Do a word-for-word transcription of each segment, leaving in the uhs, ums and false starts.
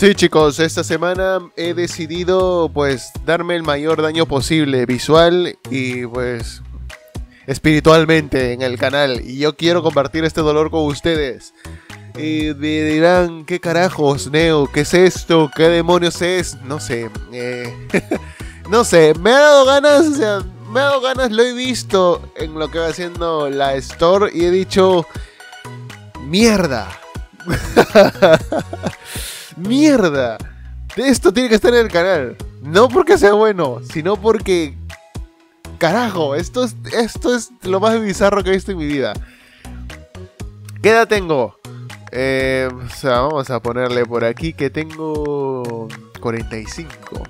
Sí, chicos, esta semana he decidido pues darme el mayor daño posible visual y pues espiritualmente en el canal, y yo quiero compartir este dolor con ustedes. Y me dirán, ¿qué carajos, Neo? ¿Qué es esto? ¿Qué demonios es? No sé, eh, no sé, me ha dado ganas, o sea, me ha dado ganas, lo he visto en lo que va haciendo la Store y he dicho, mierda. Mierda, esto tiene que estar en el canal. No porque sea bueno, sino porque, carajo, esto es, esto es lo más bizarro que he visto en mi vida. ¿Qué edad tengo? Eh, o sea, vamos a ponerle por aquí que tengo cuarenta y cinco.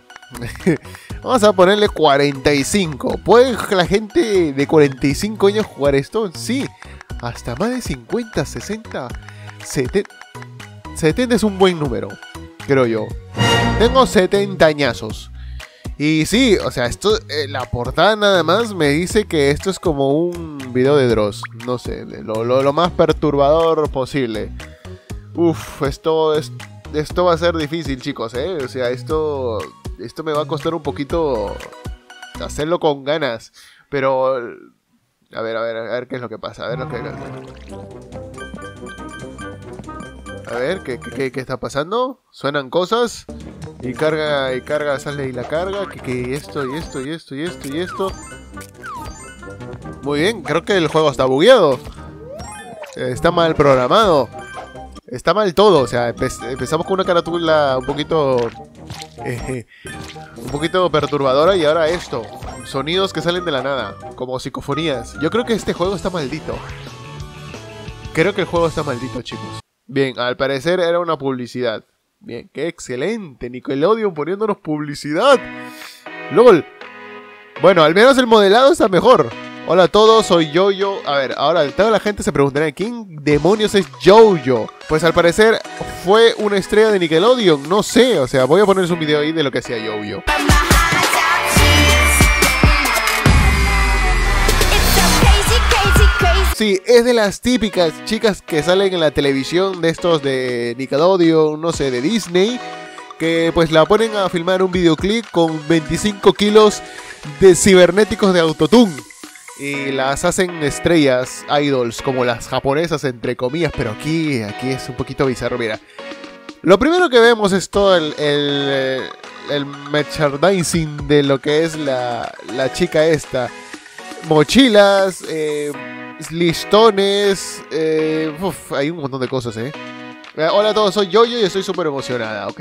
Vamos a ponerle cuarenta y cinco. ¿Puede la gente de cuarenta y cinco años jugar esto? Sí, hasta más de cincuenta, sesenta, setenta. setenta es un buen número, creo yo. Tengo setenta añazos. Y sí, o sea, esto, eh, la portada nada más me dice que esto es como un video de Dross. No sé, lo, lo, lo más perturbador posible. Uf, esto, es, esto va a ser difícil, chicos, ¿eh? O sea, esto, esto me va a costar un poquito hacerlo con ganas. Pero, a ver, a ver, a ver qué es lo que pasa. A ver lo que... A ver, ¿qué, qué, ¿qué está pasando? Suenan cosas. Y carga, y carga, sale y la carga. Que, que esto, y esto, y esto, y esto, y esto. Muy bien, creo que el juego está bugueado. Está mal programado. Está mal todo, o sea, empe empezamos con una carátula un poquito... Eh, un poquito perturbadora y ahora esto. Sonidos que salen de la nada, como psicofonías. Yo creo que este juego está maldito. Creo que el juego está maldito, chicos. Bien, al parecer era una publicidad. Bien, qué excelente. Nickelodeon poniéndonos publicidad. LOL. Bueno, al menos el modelado está mejor. Hola a todos, soy JoJo. A ver, ahora toda la gente se preguntará, ¿quién demonios es JoJo? Pues al parecer fue una estrella de Nickelodeon. No sé, o sea, voy a ponerles un video ahí de lo que hacía JoJo. Sí, es de las típicas chicas que salen en la televisión de estos de Nickelodeon, no sé, de Disney, que pues la ponen a filmar un videoclip con veinticinco kilos de cibernéticos de autotune y las hacen estrellas, idols, como las japonesas, entre comillas, pero aquí, aquí es un poquito bizarro, mira. Lo primero que vemos es todo el, el, el merchandising de lo que es la, la chica esta. Mochilas, eh... listones, eh, uf, hay un montón de cosas, eh. Hola a todos, soy JoJo y estoy súper emocionada, ok.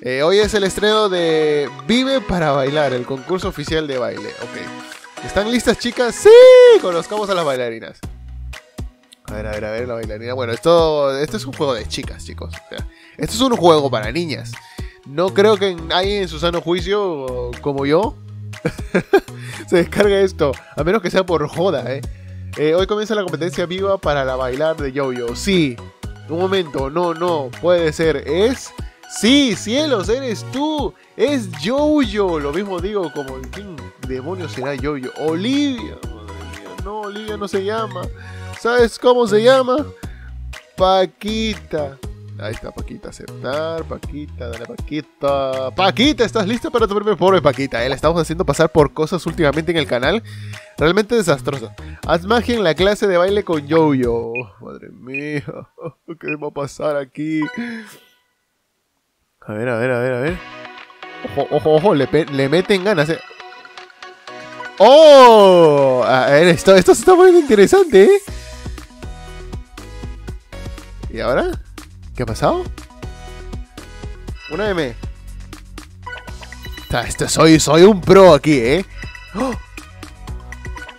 Eh, hoy es el estreno de Vive para Bailar, el concurso oficial de baile, ok. ¿Están listas, chicas? ¡Sí! Conozcamos a las bailarinas. A ver, a ver, a ver, la bailarina. Bueno, esto, esto es un juego de chicas, chicos. O sea, esto es un juego para niñas. No creo que alguien en su sano juicio, como yo, se descargue esto. A menos que sea por joda, eh. Eh, hoy comienza la competencia viva para la bailar de JoJo. Sí, un momento, no, no, puede ser, es... Sí, cielos, eres tú, es JoJo. Lo mismo digo, como, ¿quién demonios será JoJo? Olivia, madre mía, no, Olivia no se llama. ¿Sabes cómo se llama? Paquita. Ahí está, Paquita, aceptar, Paquita, dale, Paquita. Paquita, ¿estás lista para tu primer? Pobre Paquita, ¿eh? La estamos haciendo pasar por cosas últimamente en el canal realmente desastrosas. Haz magia en la clase de baile con JoJo. Madre mía, ¿qué va a pasar aquí? A ver, a ver, a ver, a ver. Ojo, ojo, ojo, le, le meten ganas, eh. ¡Oh! A ver, esto, esto se está poniendo interesante, ¿eh? ¿Y ahora? ¿Qué ha pasado? Una M. Esto, soy, soy un pro aquí, ¿eh? ¡Oh!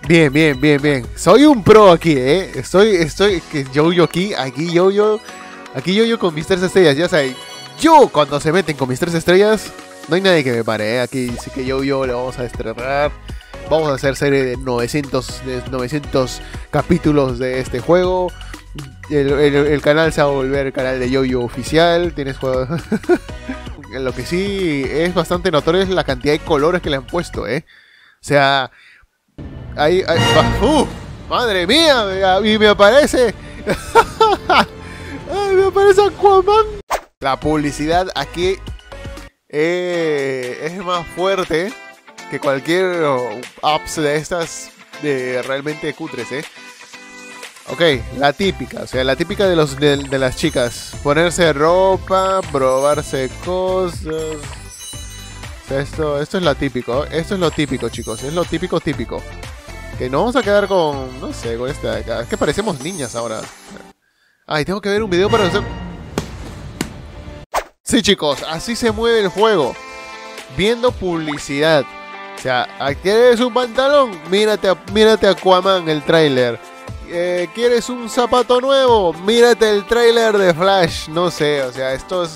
Bien, bien, bien, bien. Soy un pro aquí, ¿eh? Estoy, estoy, que JoJo aquí, aquí JoJo, aquí JoJo con mis tres estrellas, ya sabéis. Yo, cuando se meten con mis tres estrellas, no hay nadie que me pare, ¿eh? Aquí sí que JoJo le vamos a desterrar. Vamos a hacer serie de novecientos capítulos de este juego. El, el, el canal se va a volver el canal de JoJo oficial. Tienes juegos. Lo que sí es bastante notorio es la cantidad de colores que le han puesto, ¿eh? O sea, ahí, ahí, uh, madre mía, y me aparece, ay, me aparece Aquaman. La publicidad aquí eh, es más fuerte que cualquier apps de estas de realmente cutres, ¿eh? Ok, la típica, o sea, la típica de, los, de, de las chicas. Ponerse ropa, probarse cosas. O sea, esto, esto es lo típico, esto es lo típico, chicos, es lo típico típico. Que nos vamos a quedar con, no sé, con esta de acá. Es que parecemos niñas ahora. Ay, tengo que ver un video para hacer... Sí, chicos, así se mueve el juego. Viendo publicidad. O sea, ¿quieres un pantalón? Mírate, mírate Aquaman, el tráiler. Eh, ¿Quieres un zapato nuevo? Mírate el tráiler de Flash. No sé, o sea, estos,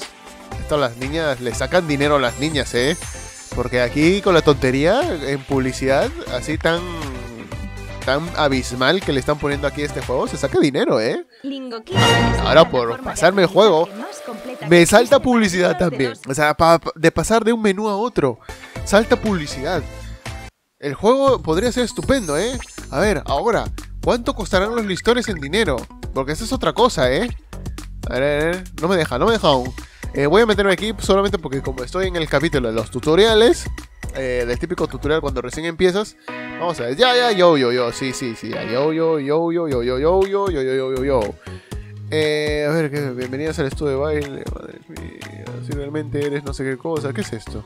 estos las niñas, le sacan dinero a las niñas, ¿eh? Porque aquí con la tontería, en publicidad, así tan tan abismal que le están poniendo aquí a este juego, se saca dinero, ¿eh? Ahora por pasarme el juego, me salta publicidad también. O sea, pa, pa, de pasar de un menú a otro, salta publicidad. El juego podría ser estupendo, ¿eh? A ver, ahora... ¿Cuánto costarán los listones en dinero? Porque esa es otra cosa, ¿eh? A ver, a ver, no me deja, no me deja aún. Eh, voy a meterme aquí solamente porque como estoy en el capítulo de los tutoriales, eh, del típico tutorial cuando recién empiezas, vamos a ver, ya, ya, yo, yo, yo, sí, sí, sí, ya, yo, yo, yo, yo, yo, yo, yo, yo, yo, yo, yo, yo. Eh, a ver, ¿qué? Bienvenidos al estudio de baile, madre mía, si realmente eres no sé qué cosa, ¿qué es esto?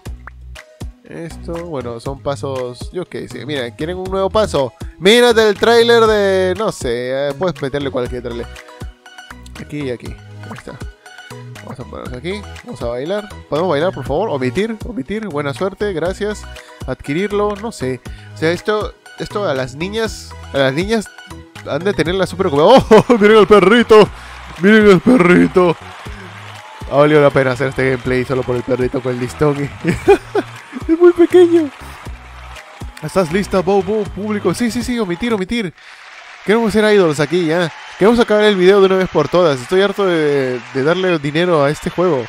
Esto, bueno, son pasos... Yo qué sé, mira, ¿quieren un nuevo paso? Mírate el tráiler de... No sé, eh, puedes meterle cualquier tráiler. Aquí y aquí, ahí está. Vamos a ponernos aquí, vamos a bailar. ¿Podemos bailar, por favor? Omitir, omitir, buena suerte, gracias. Adquirirlo, no sé. O sea, esto, esto a las niñas... A las niñas han de tenerla súper como... ¡Oh, miren el perrito! ¡Miren el perrito! Ha valido la pena hacer este gameplay solo por el perrito con el listón. Es muy pequeño. ¿Estás lista, Bobo? Público. Sí, sí, sí, omitir, omitir. Queremos ser idols aquí ya. Queremos acabar el video de una vez por todas. Estoy harto de, de darle dinero a este juego.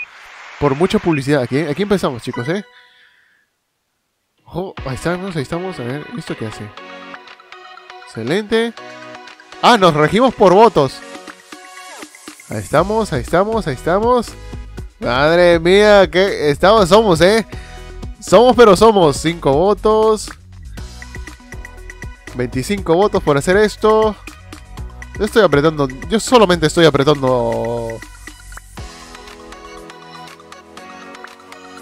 Por mucha publicidad. Aquí, aquí empezamos, chicos, ¿eh? Oh, ahí estamos, ahí estamos. A ver, ¿esto qué hace? Excelente. Ah, nos regimos por votos. Ahí estamos, ahí estamos, ahí estamos. Madre mía, que estamos, somos, ¿eh? Somos pero somos, cinco votos, veinticinco votos por hacer esto. Yo estoy apretando, yo solamente estoy apretando.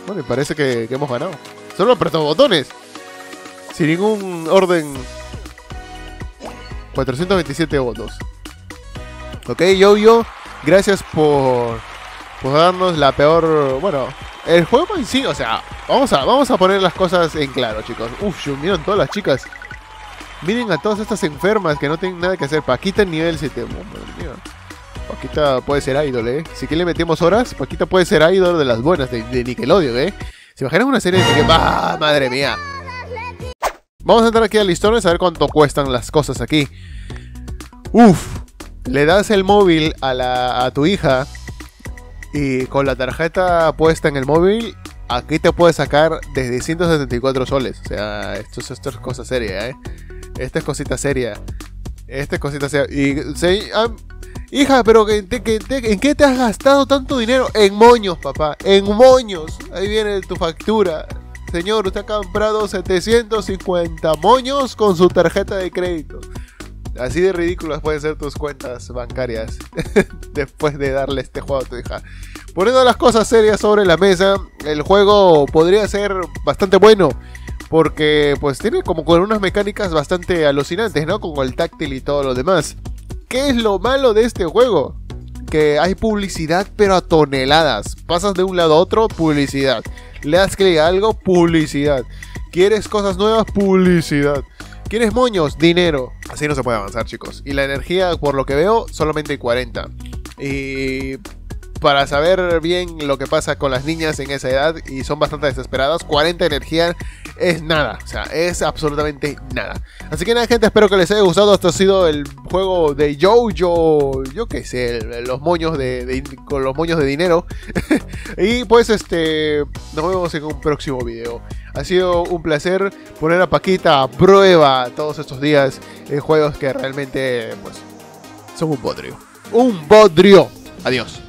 Bueno, me parece que, que hemos ganado. Solo apretamos botones, sin ningún orden. cuatrocientos veintisiete votos. Ok, JoJo, gracias por, por darnos la peor, bueno... El juego en sí, o sea, vamos a, vamos a poner las cosas en claro, chicos. Uf, miren todas las chicas. Miren a todas estas enfermas que no tienen nada que hacer. Paquita nivel siete. Oh, madre mía. Paquita puede ser idol, ¿eh? Si que le metemos horas, Paquita puede ser idol de las buenas, de, de Nickelodeon, ¿eh? ¿Se imaginan una serie de que ¡ah, madre mía! Vamos a entrar aquí a listones a ver cuánto cuestan las cosas aquí. Uf, le das el móvil a, la, a tu hija... Y con la tarjeta puesta en el móvil, aquí te puedes sacar desde ciento setenta y cuatro soles. O sea, esto, esto es cosa seria, ¿eh? Esta es cosita seria. Esta es cosita seria. Y, se, ah, hija, pero ¿en, te, que, te, ¿en qué te has gastado tanto dinero? En moños, papá. En moños. Ahí viene tu factura. Señor, usted ha comprado setecientos cincuenta moños con su tarjeta de crédito. Así de ridículas pueden ser tus cuentas bancarias después de darle este juego a tu hija. Poniendo las cosas serias sobre la mesa, el juego podría ser bastante bueno. Porque pues tiene como con unas mecánicas bastante alucinantes, ¿no? Como el táctil y todo lo demás. ¿Qué es lo malo de este juego? Que hay publicidad pero a toneladas. Pasas de un lado a otro, publicidad. Le das clic a algo, publicidad. ¿Quieres cosas nuevas? Publicidad. ¿Quieres moños? Dinero. Así no se puede avanzar, chicos. Y la energía, por lo que veo, solamente cuarenta. Y para saber bien lo que pasa con las niñas en esa edad, y son bastante desesperadas, cuarenta energía es nada. O sea, es absolutamente nada. Así que nada, gente, espero que les haya gustado. Esto ha sido el juego de JoJo. Yo qué sé, los moños de, de, con los moños de dinero. Y pues este, nos vemos en un próximo video. Ha sido un placer poner a Paquita a prueba todos estos días en juegos que realmente pues son un bodrio. Un bodrio. Adiós.